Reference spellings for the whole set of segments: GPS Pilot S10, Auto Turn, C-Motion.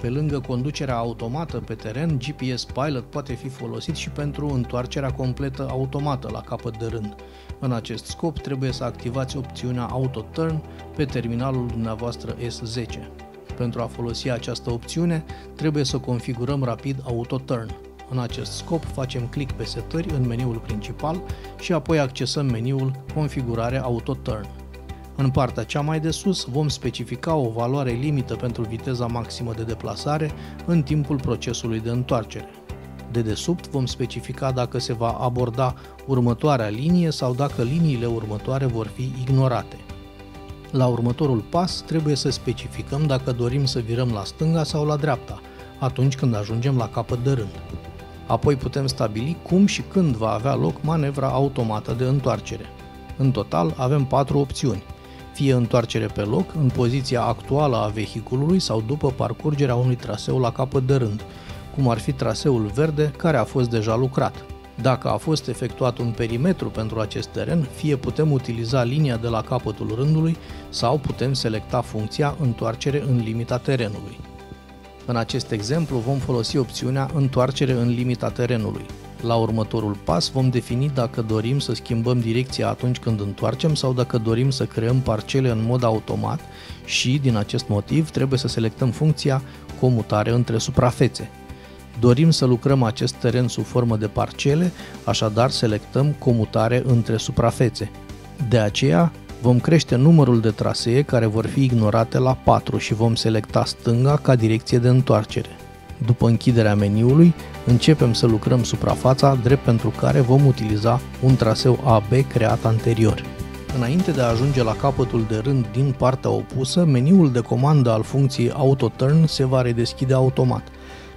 Pe lângă conducerea automată pe teren, GPS Pilot poate fi folosit și pentru întoarcerea completă automată la capăt de rând. În acest scop, trebuie să activați opțiunea Auto Turn pe terminalul dumneavoastră S10. Pentru a folosi această opțiune, trebuie să configurăm rapid Auto Turn. În acest scop, facem click pe setări în meniul principal și apoi accesăm meniul Configurare Auto Turn. În partea cea mai de sus vom specifica o valoare limită pentru viteza maximă de deplasare în timpul procesului de întoarcere. Dedesubt vom specifica dacă se va aborda următoarea linie sau dacă liniile următoare vor fi ignorate. La următorul pas trebuie să specificăm dacă dorim să virăm la stânga sau la dreapta, atunci când ajungem la capăt de rând. Apoi putem stabili cum și când va avea loc manevra automată de întoarcere. În total avem 4 opțiuni. Fie întoarcere pe loc, în poziția actuală a vehiculului sau după parcurgerea unui traseu la capăt de rând, cum ar fi traseul verde care a fost deja lucrat. Dacă a fost efectuat un perimetru pentru acest teren, fie putem utiliza linia de la capătul rândului sau putem selecta funcția întoarcere în limita terenului. În acest exemplu vom folosi opțiunea întoarcere în limita terenului. La următorul pas vom defini dacă dorim să schimbăm direcția atunci când întoarcem sau dacă dorim să creăm parcele în mod automat și, din acest motiv, trebuie să selectăm funcția Comutare între suprafețe. Dorim să lucrăm acest teren sub formă de parcele, așadar selectăm Comutare între suprafețe. De aceea, vom crește numărul de trasee care vor fi ignorate la 4 și vom selecta stânga ca direcție de întoarcere. După închiderea meniului, începem să lucrăm suprafața, drept pentru care vom utiliza un traseu AB creat anterior. Înainte de a ajunge la capătul de rând din partea opusă, meniul de comandă al funcției Auto Turn se va redeschide automat,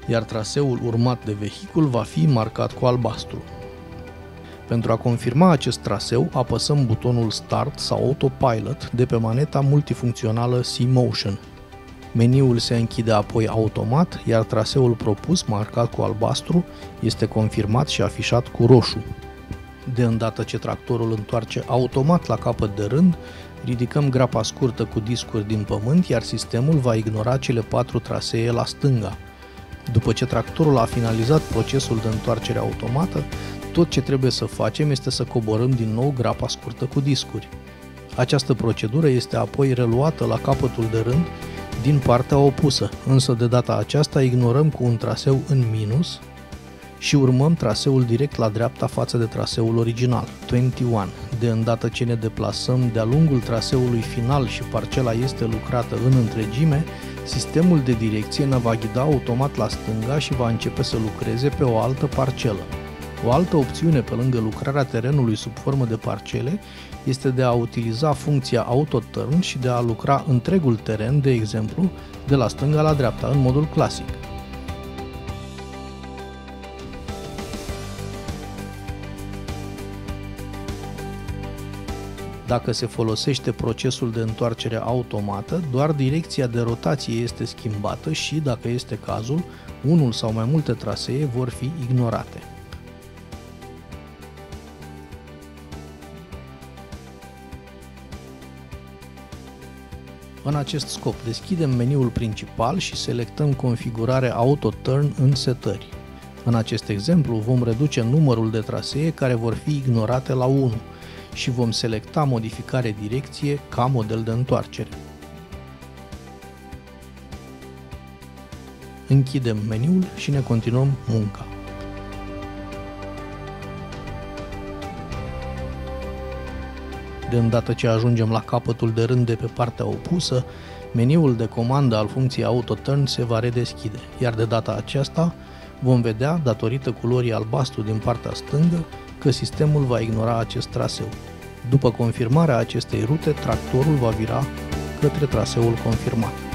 iar traseul urmat de vehicul va fi marcat cu albastru. Pentru a confirma acest traseu, apăsăm butonul Start sau Autopilot de pe maneta multifuncțională C-Motion. Meniul se închide apoi automat, iar traseul propus, marcat cu albastru, este confirmat și afișat cu roșu. De îndată ce tractorul întoarce automat la capăt de rând, ridicăm grapa scurtă cu discuri din pământ, iar sistemul va ignora cele 4 trasee la stânga. După ce tractorul a finalizat procesul de întoarcere automată, tot ce trebuie să facem este să coborâm din nou grapa scurtă cu discuri. Această procedură este apoi reluată la capătul de rând din partea opusă, însă de data aceasta ignorăm cu un traseu în minus și urmăm traseul direct la dreapta față de traseul original, 21. De îndată ce ne deplasăm de-a lungul traseului final și parcela este lucrată în întregime, sistemul de direcție ne va ghida automat la stânga și va începe să lucreze pe o altă parcelă. O altă opțiune pe lângă lucrarea terenului sub formă de parcele este de a utiliza funcția Auto Turn și de a lucra întregul teren, de exemplu, de la stânga la dreapta, în modul clasic. Dacă se folosește procesul de întoarcere automată, doar direcția de rotație este schimbată și, dacă este cazul, unul sau mai multe trasee vor fi ignorate. În acest scop, deschidem meniul principal și selectăm configurare Auto Turn în setări. În acest exemplu, vom reduce numărul de trasee care vor fi ignorate la 1 și vom selecta modificare direcție ca model de întoarcere. Închidem meniul și ne continuăm munca. De îndată ce ajungem la capătul de rând de pe partea opusă, meniul de comandă al funcției Auto Turn se va redeschide, iar de data aceasta vom vedea, datorită culorii albastru din partea stângă, că sistemul va ignora acest traseu. După confirmarea acestei rute, tractorul va vira către traseul confirmat.